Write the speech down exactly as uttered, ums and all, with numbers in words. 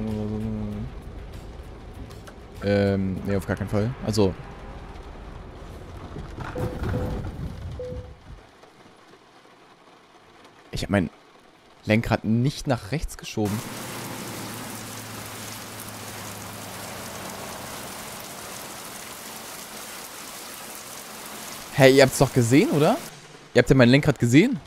machen. Ähm, ne, auf gar keinen Fall. Also. Ich habe mein Lenkrad nicht nach rechts geschoben. Hey, ihr habt's doch gesehen, oder? Ihr habt ja mein Lenkrad gesehen?